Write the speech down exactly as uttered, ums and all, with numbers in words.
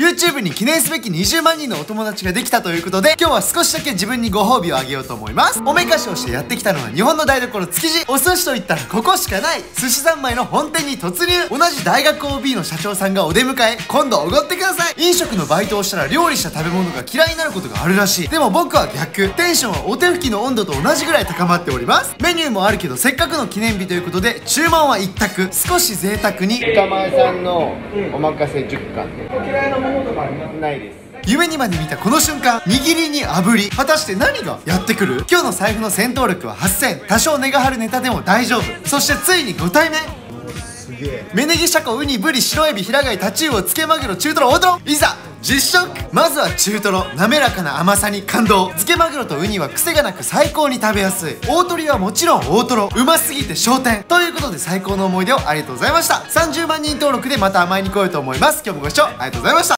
YouTube に記念すべきにじゅうまんにんのお友達ができたということで、今日は少しだけ自分にご褒美をあげようと思います。おめかしをしてやってきたのは日本の台所築地。お寿司といったらここしかない寿司三昧の本店に突入。同じ大学 オービー の社長さんがお出迎え。今度おごってください。飲食のバイトをしたら料理した食べ物が嫌いになることがあるらしい。でも僕は逆、テンションはお手拭きの温度と同じぐらい高まっております。メニューもあるけどせっかくの記念日ということで注文は一択、少し贅沢に。深前さんのおまかせじゅっかん、うん、嫌いなものとかないです。夢にまで見たこの瞬間、握りに炙り、果たして何がやってくる。今日の財布の戦闘力ははっせん、多少値が張るネタでも大丈夫。そしてついにごたいめ。すげえ。芽ネギ、シャコ、ウニ、ブリ、白エビ、ヒラガイ、タチウオ、つけマグロ、中トロ、大トロ、いざ実食。まずは中トロ、滑らかな甘さに感動。漬けマグロとウニは癖がなく最高に食べやすい。大トリはもちろん大トロ、うますぎて昇天。ということで最高の思い出をありがとうございました。さんじゅうまんにん登録でまた甘えに来ようと思います。今日もご視聴ありがとうございました。